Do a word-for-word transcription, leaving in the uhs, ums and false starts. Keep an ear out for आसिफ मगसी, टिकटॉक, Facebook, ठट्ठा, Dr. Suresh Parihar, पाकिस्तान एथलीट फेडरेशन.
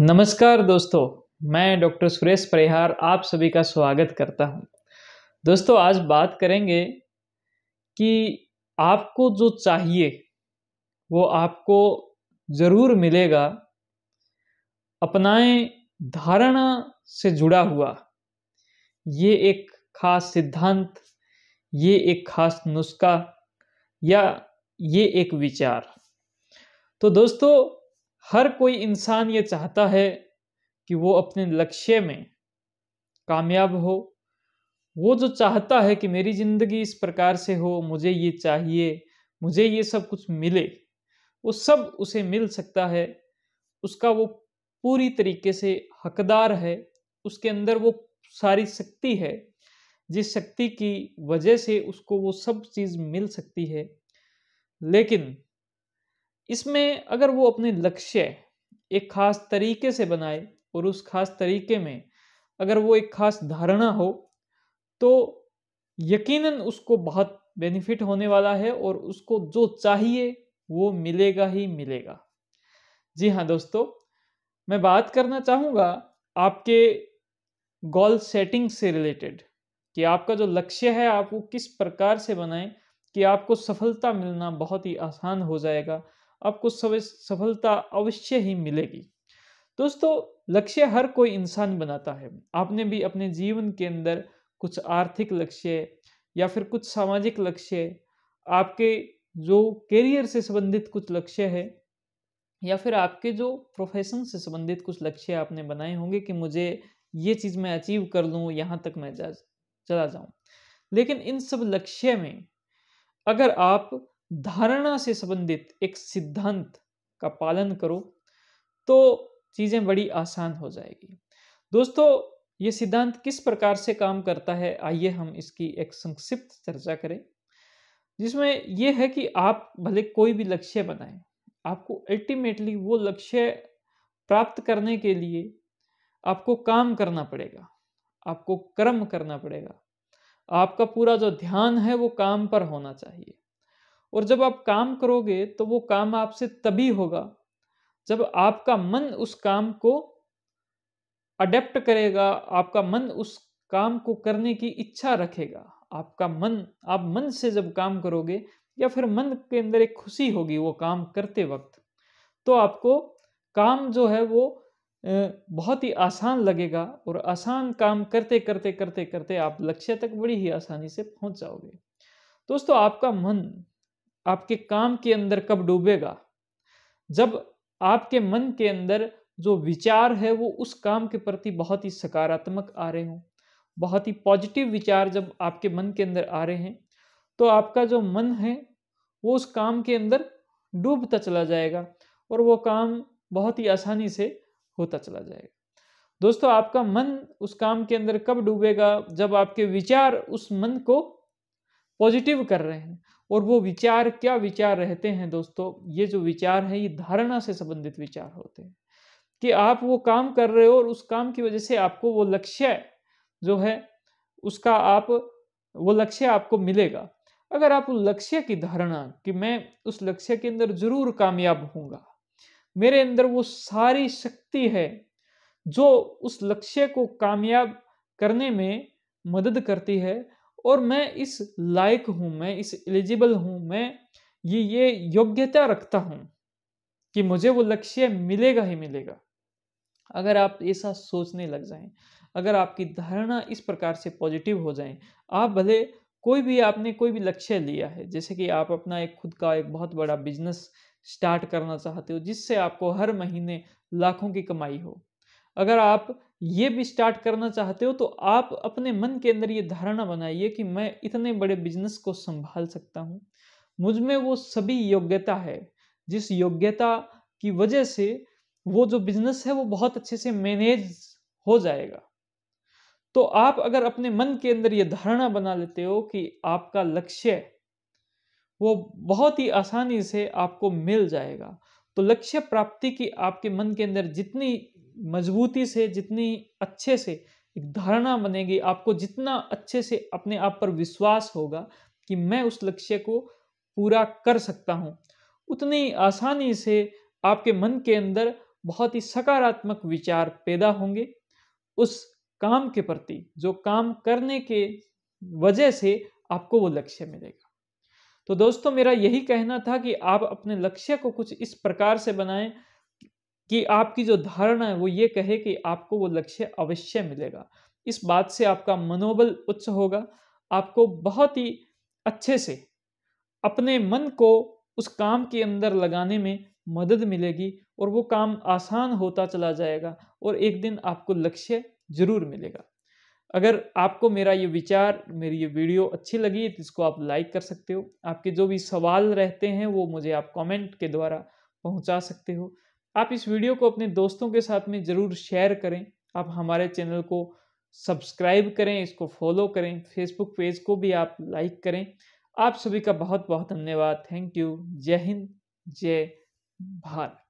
नमस्कार दोस्तों, मैं डॉक्टर सुरेश परिहार आप सभी का स्वागत करता हूं। दोस्तों, आज बात करेंगे कि आपको जो चाहिए वो आपको ज़रूर मिलेगा। अपनाएं धारणा से जुड़ा हुआ ये एक खास सिद्धांत, ये एक खास नुस्खा या ये एक विचार। तो दोस्तों, हर कोई इंसान ये चाहता है कि वो अपने लक्ष्य में कामयाब हो। वो जो चाहता है कि मेरी ज़िंदगी इस प्रकार से हो, मुझे ये चाहिए, मुझे ये सब कुछ मिले, वो सब उसे मिल सकता है। उसका वो पूरी तरीके से हकदार है, उसके अंदर वो सारी शक्ति है जिस शक्ति की वजह से उसको वो सब चीज़ मिल सकती है। लेकिन इसमें अगर वो अपने लक्ष्य एक खास तरीके से बनाए और उस खास तरीके में अगर वो एक खास धारणा हो तो यकीनन उसको बहुत बेनिफिट होने वाला है और उसको जो चाहिए वो मिलेगा ही मिलेगा। जी हाँ दोस्तों, मैं बात करना चाहूँगा आपके गोल सेटिंग से रिलेटेड कि आपका जो लक्ष्य है आप वो किस प्रकार से बनाएं कि आपको सफलता मिलना बहुत ही आसान हो जाएगा। आपको सफलता अवश्य ही मिलेगी। दोस्तों, लक्ष्य हर कोई इंसान बनाता है। आपने भी अपने जीवन के अंदर कुछ आर्थिक लक्ष्य या फिर कुछ सामाजिक लक्ष्य, आपके जो करियर से संबंधित कुछ लक्ष्य है या फिर आपके जो प्रोफेशन से संबंधित कुछ लक्ष्य आपने बनाए होंगे कि मुझे ये चीज़ मैं अचीव कर लूँ, यहाँ तक मैं जा चला जाऊँ। लेकिन इन सब लक्ष्य में अगर आप धारणा से संबंधित एक सिद्धांत का पालन करो तो चीज़ें बड़ी आसान हो जाएगी। दोस्तों, ये सिद्धांत किस प्रकार से काम करता है, आइए हम इसकी एक संक्षिप्त चर्चा करें, जिसमें यह है कि आप भले कोई भी लक्ष्य बनाएं, आपको अल्टीमेटली वो लक्ष्य प्राप्त करने के लिए आपको काम करना पड़ेगा, आपको कर्म करना पड़ेगा। आपका पूरा जो ध्यान है वो काम पर होना चाहिए और जब आप काम करोगे तो वो काम आपसे तभी होगा जब आपका मन उस काम को अडेप्ट करेगा, आपका मन उस काम को करने की इच्छा रखेगा। आपका मन, आप मन से जब काम करोगे या फिर मन के अंदर एक खुशी होगी वो काम करते वक्त, तो आपको काम जो है वो बहुत ही आसान लगेगा और आसान काम करते करते करते करते आप लक्ष्य तक बड़ी ही आसानी से पहुंच जाओगे। दोस्तों, आपका मन आपके काम के अंदर कब डूबेगा? जब आपके मन के अंदर जो विचार है वो उस काम के प्रति बहुत ही सकारात्मक आ रहे हों, बहुत ही पॉजिटिव विचार जब आपके मन के अंदर आ रहे हैं तो आपका जो मन है वो उस काम के अंदर डूबता चला जाएगा और वो काम बहुत ही आसानी से होता चला जाएगा। दोस्तों, आपका मन उस काम के अंदर कब डूबेगा? जब आपके विचार उस मन को पॉजिटिव कर रहे हैं। और वो विचार क्या विचार रहते हैं दोस्तों? ये जो विचार है ये धारणा से संबंधित विचार होते हैं कि आप वो काम कर रहे हो और उस काम की वजह से आपको वो लक्ष्य जो है उसका आप वो लक्ष्य आपको मिलेगा। अगर आप लक्ष्य की धारणा कि मैं उस लक्ष्य के अंदर जरूर कामयाब होऊंगा, मेरे अंदर वो सारी शक्ति है जो उस लक्ष्य को कामयाब करने में मदद करती है और मैं इस लायक हूँ, मैं इस एलिजिबल हूँ, मैं ये ये योग्यता रखता हूँ कि मुझे वो लक्ष्य मिलेगा ही मिलेगा। अगर आप ऐसा सोचने लग जाएं, अगर आपकी धारणा इस प्रकार से पॉजिटिव हो जाए, आप भले कोई भी आपने कोई भी लक्ष्य लिया है, जैसे कि आप अपना एक खुद का एक बहुत बड़ा बिजनेस स्टार्ट करना चाहते हो जिससे आपको हर महीने लाखों की कमाई हो, अगर आप ये भी स्टार्ट करना चाहते हो तो आप अपने मन के अंदर ये धारणा बनाइए कि मैं इतने बड़े बिजनेस को संभाल सकता हूँ, मुझ में वो सभी योग्यता है जिस योग्यता की वजह से वो जो बिजनेस है वो बहुत अच्छे से मैनेज हो जाएगा। तो आप अगर अपने मन के अंदर ये धारणा बना लेते हो कि आपका लक्ष्य वो बहुत ही आसानी से आपको मिल जाएगा, तो लक्ष्य प्राप्ति की आपके मन के अंदर जितनी मजबूती से, जितनी अच्छे से एक धारणा बनेगी, आपको जितना अच्छे से अपने आप पर विश्वास होगा कि मैं उस लक्ष्य को पूरा कर सकता हूँ, उतनी आसानी से आपके मन के अंदर बहुत ही सकारात्मक विचार पैदा होंगे उस काम के प्रति, जो काम करने के वजह से आपको वो लक्ष्य मिलेगा। तो दोस्तों मेरा यही कहना था कि आप अपने लक्ष्य को कुछ इस प्रकार से बनाएं कि आपकी जो धारणा है वो ये कहे कि आपको वो लक्ष्य अवश्य मिलेगा। इस बात से आपका मनोबल उच्च होगा, आपको बहुत ही अच्छे से अपने मन को उस काम के अंदर लगाने में मदद मिलेगी और वो काम आसान होता चला जाएगा और एक दिन आपको लक्ष्य जरूर मिलेगा। अगर आपको मेरा ये विचार, मेरी ये वीडियो अच्छी लगी तो इसको आप लाइक कर सकते हो। आपके जो भी सवाल रहते हैं वो मुझे आप कमेंट के द्वारा पहुंचा सकते हो। आप इस वीडियो को अपने दोस्तों के साथ में ज़रूर शेयर करें। आप हमारे चैनल को सब्सक्राइब करें, इसको फॉलो करें, फेसबुक पेज को भी आप लाइक करें। आप सभी का बहुत बहुत धन्यवाद। Thank you. जय हिंद, जय भारत।